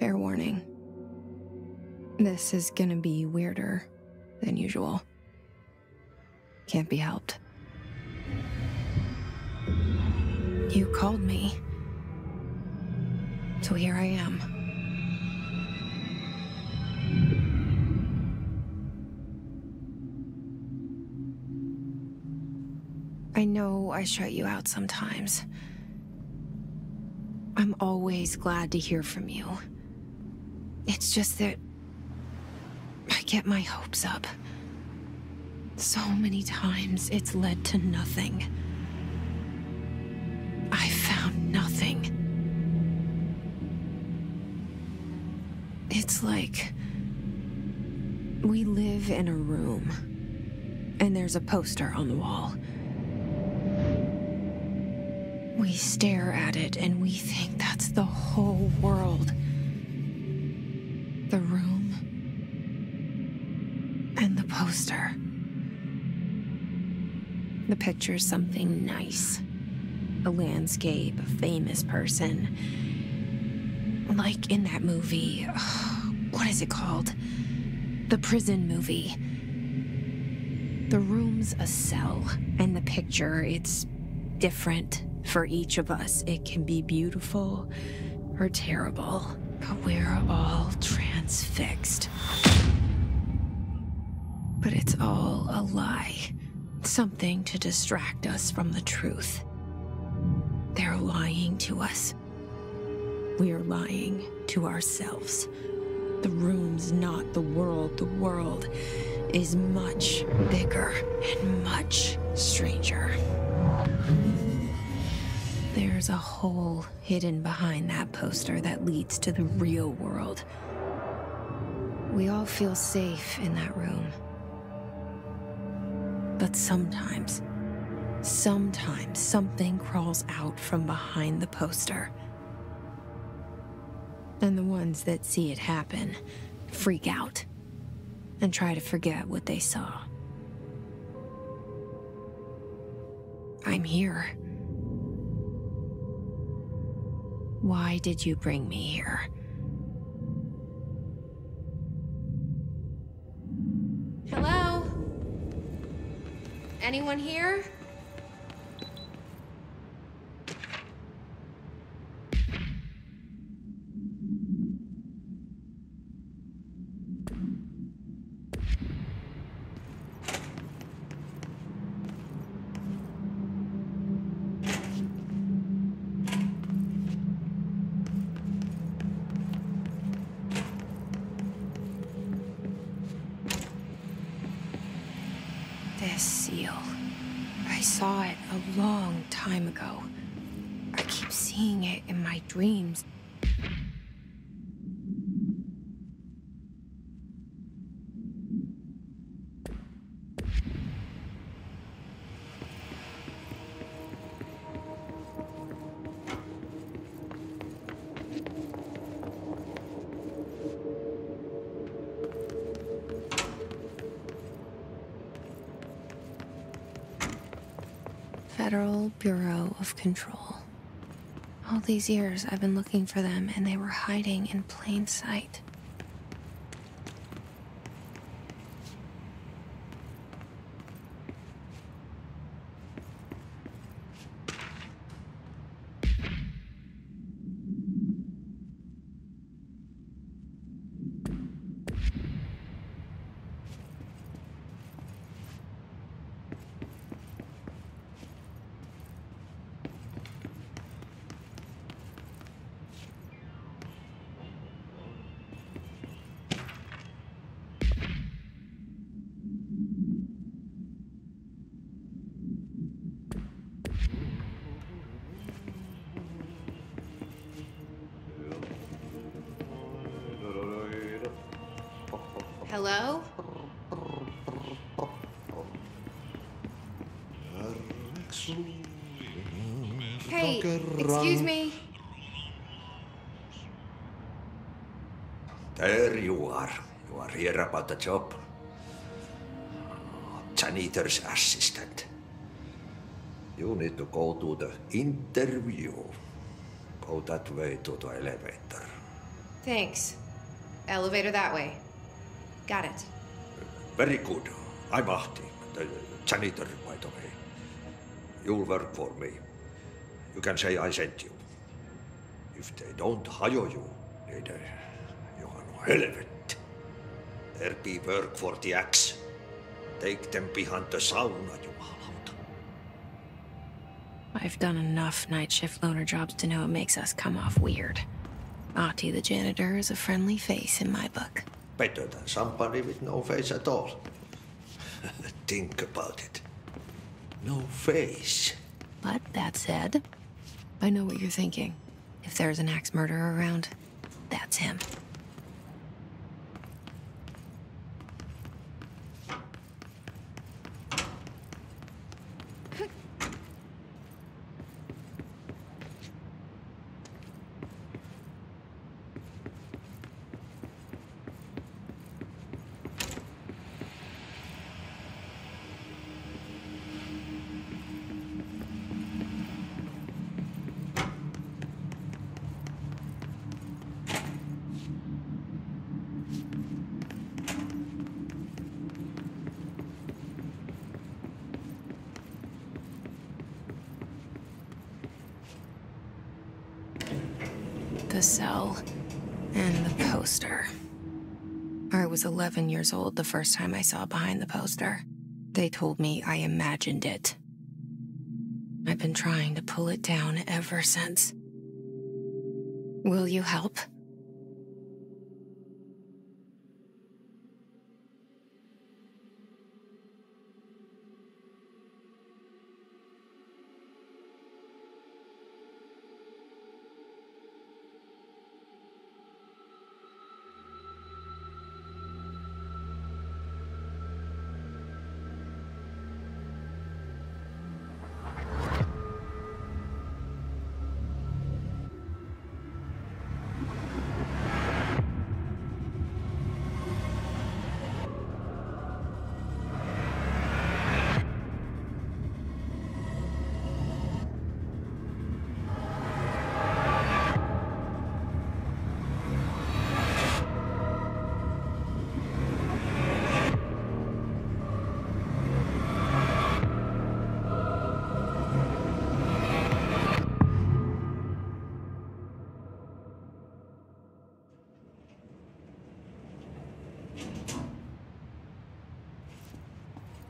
Fair warning. This is gonna be weirder than usual. Can't be helped. You called me. So here I am. I know I shut you out sometimes. I'm always glad to hear from you. It's just that I get my hopes up. So many times it's led to nothing. I found nothing. It's like we live in a room and there's a poster on the wall. We stare at it and we think that's the whole world. The room and the poster. The picture's something nice. A landscape, a famous person. Like in that movie, what is it called? The prison movie. The room's a cell, and the picture, it's different for each of us. It can be beautiful or terrible, but we're all transfixed. But it's all a lie. Something to distract us from the truth. They're lying to us. We're lying to ourselves. The room's not the world. The world is much bigger and much stranger. There's a hole hidden behind that poster that leads to the real world. We all feel safe in that room. But sometimes something crawls out from behind the poster. And the ones that see it happen freak out and try to forget what they saw. I'm here. Why did you bring me here? Hello? Anyone here? This seal. I saw it a long time ago. I keep seeing it in my dreams. Federal Bureau of Control. All these years I've been looking for them, and they were hiding in plain sight. Hello? Hey, excuse me. There you are. You are here about the job. Janitor's assistant. You need to go to the interview. Go that way to the elevator. Thanks. Elevator that way. Got it. Very good. I'm Ahti, the janitor, by the way. You'll work for me. You can say I sent you. If they don't hire you, you are no hell of it. There be work for the axe. Take them behind the sauna, you mallard. I've done enough night shift loaner jobs to know it makes us come off weird. Ahti the janitor is a friendly face in my book. Better than somebody with no face at all. Think about it. No face. But that said, I know what you're thinking. If there's an axe murderer around, that's him. The cell and the poster. I was 11 years old the first time I saw behind the poster. They told me I imagined it. I've been trying to pull it down ever since. Will you help?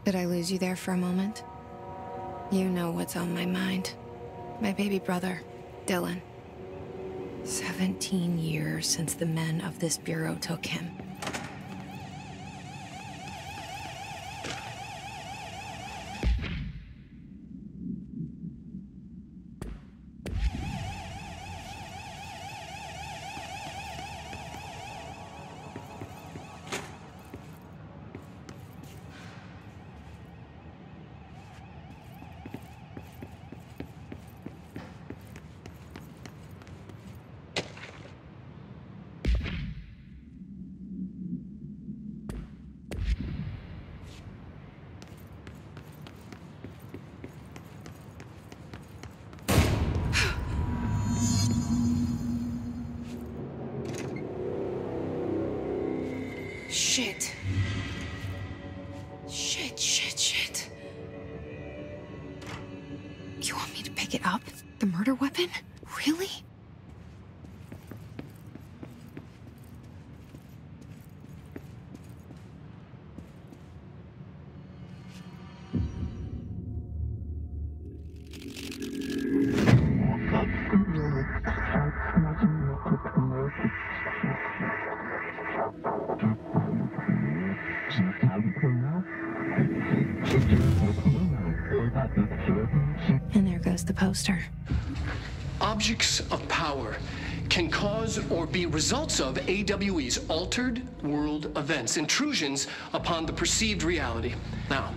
Did I lose you there for a moment? You know what's on my mind. My baby brother, Dylan. 17 years since the men of this bureau took him. Shit. Shit, shit, shit. You want me to pick it up? The murder weapon? Really? And there goes the poster. Objects of power can cause or be results of AWE's altered world events, intrusions upon the perceived reality. Now,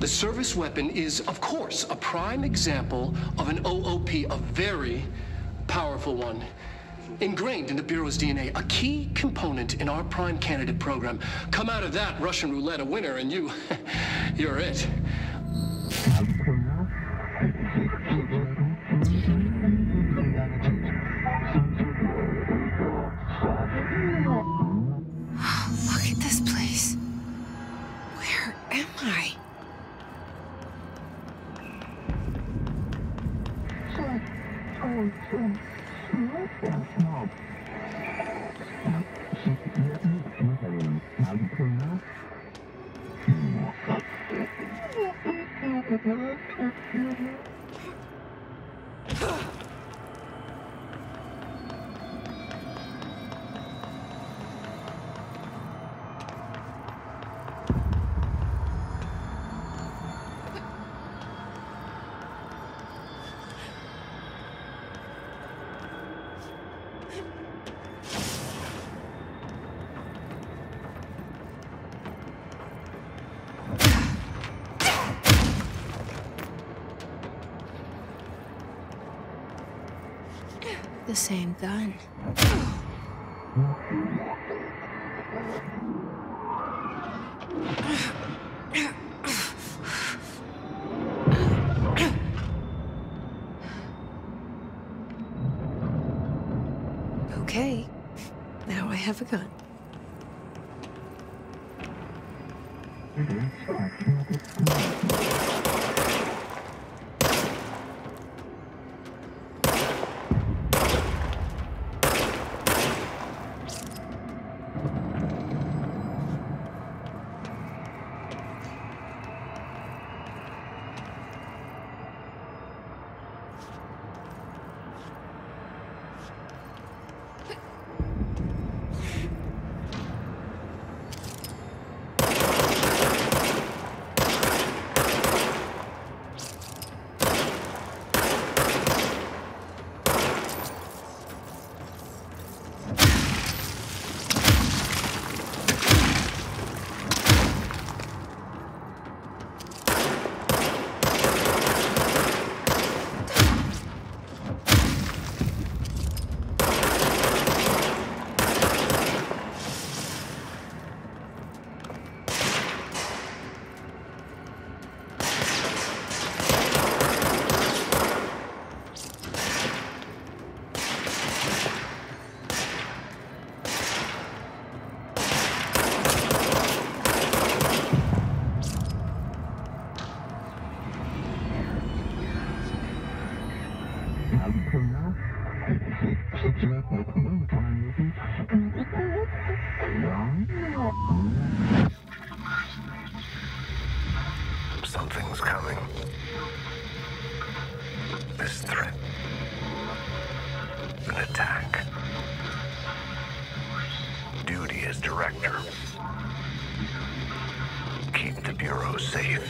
the service weapon is, of course, a prime example of an OOP, a very powerful one. Ingrained in the Bureau's DNA, a key component in our prime candidate program. Come out of that Russian roulette a winner and you're it. The same gun. Okay, now I have a gun. Something's coming. This threat. An attack. Duty as director. Keep the Bureau safe.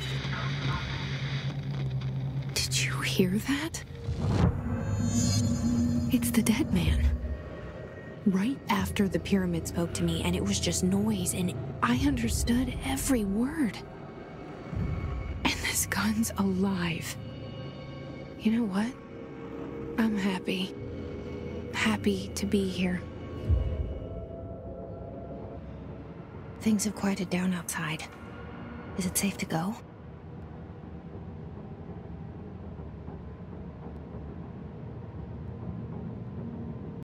Did you hear that? It's the dead man. Right after the pyramid spoke to me, and it was just noise, and I understood every word. This gun's alive. You know what? I'm happy. Happy to be here. Things have quieted down outside. Is it safe to go?